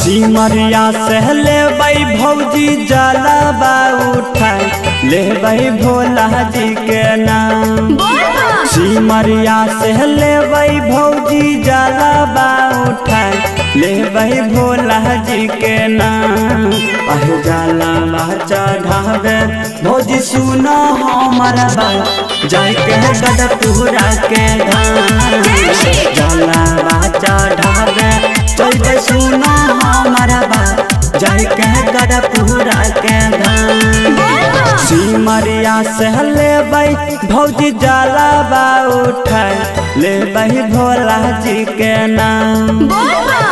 सिमरिया से ले भाई भौजी जलवा उठाए ले भाई भोला जी के नाम। सिमरिया से ले भाई भौजी जलवा उठाए ले भाई भोला जी के नाम। अहे जलवा चढ़ावे भौजी सुनो हमारा बात जाय के गढ़पुरा के धाम। जलवा चढ़ावे सुना हमारा बात जाय के गढ़पुरा के धाम। सिमरिया से ले भाई भौजी जलवा उठाए ले भाई भोला जी के नाम।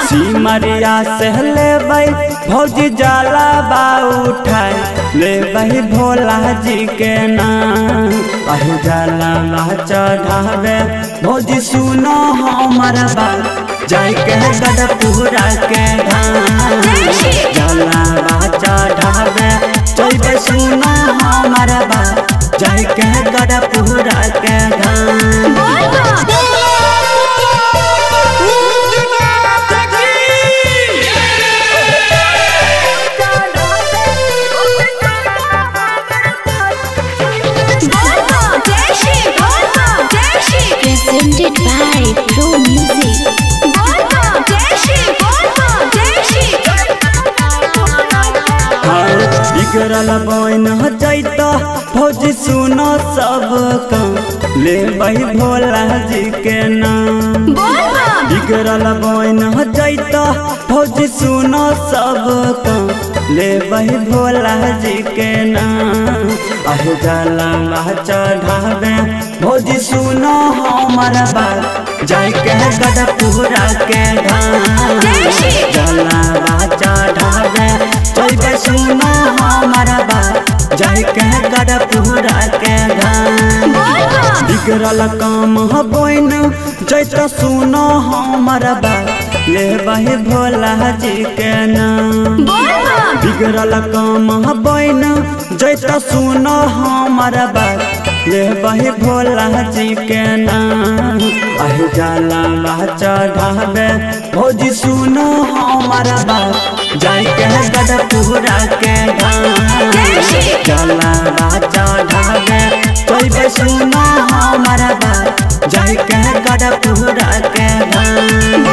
सिमरिया से ले भाई भौजी जलवा उठाए ले भाई भोला जी के नाम। अहे जलवा चढ़ावे भौजी सुनो हमारा बात जाय के गढ़पुरा के धाम। जलवा चढ़ावे चलबे सुना हमारा बात जाय के गढ़पुरा के धाम। बिगड़ल बन जैत भौजी सुनो सब काम ले भाई भोला जी के नाम। बिगड़ल बन जैत भौजी सुनो सब काम ले भाई भोला जी के नाम। अहे जलवा चढ़ावे भौजी सुनो हमारा बात जाय के गढ़पुरा के धाम। जलवा चढ़ावे चलबे सुनो हमारा बात जाय के गढ़पुरा के धाम। बिगड़ल काम बन जैत सुनो हमारा बात ले भाई भोला जी के नाम। बिगड़ल काम बन जैत सुनो हमारा बात ले भाई भोला जी के नाम। अहे जलवा चढ़ावे भौजी सुनो हमारा बात जाय के गढ़पुरा के धाम। जलवा चढ़ावे चलबे सुनो हमारा बात जाय के गढ़पुरा के धाम।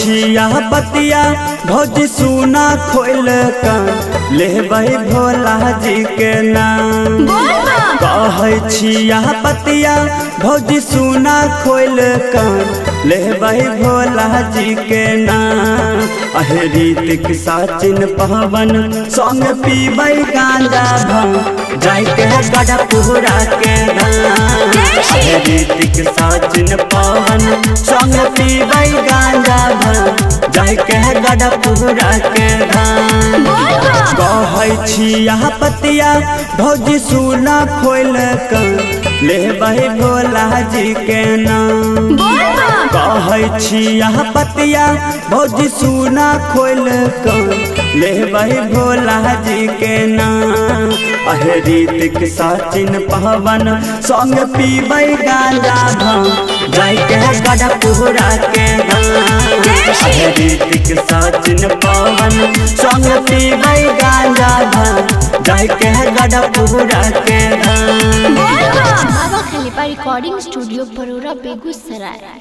छिया बतिया भौजी सुना खोल कान ले भाई भोला जी के नाम। कहे छिया बतिया भौजी सुना खोल कान ले भाई भोला जी के नाम। अहे रीतिक साचिन पवन संग पीबै गांजा भांग जाय के गढ़पुरा के धाम। अहे रीतिक साचिन पवन संग पीबै गांजा भांग जाय के गढ़पुरा के धाम। कहै छिया पतिया भौजी सुना खोल कान ले भाई भोला जी के नाम। कहै छिया पतिया भौजी सुना खोल कान ले भाई भोला जी के नाम। अहे रीतिक साचिन पवन संग पीबै गांजा भांग जाय के गढ़पुरा के धाम। अहे रीतिक साचिन पवन संग पीबै गांजा भांग जाय के गढ़पुरा के धाम। Baba Khalifa recording studio Baroda Begusarai.